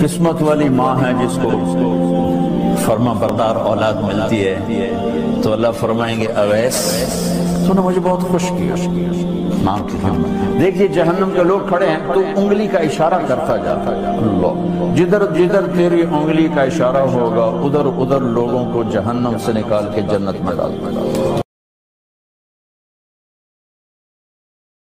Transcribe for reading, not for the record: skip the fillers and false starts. किस्मत वाली माँ है जिसको फर्मा बरदार औलाद मिलती है। तो अल्लाह फरमाएंगे अवैस तूने मुझे बहुत खुश किया। माँ की हिम्मत देखिए, जहन्नम के लोग खड़े हैं तो उंगली का इशारा करता जाता है। अल्लाह जिधर जिधर तेरी उंगली का इशारा होगा उधर उधर लोगों को जहन्नम से निकाल के जन्नत में डाल देगा।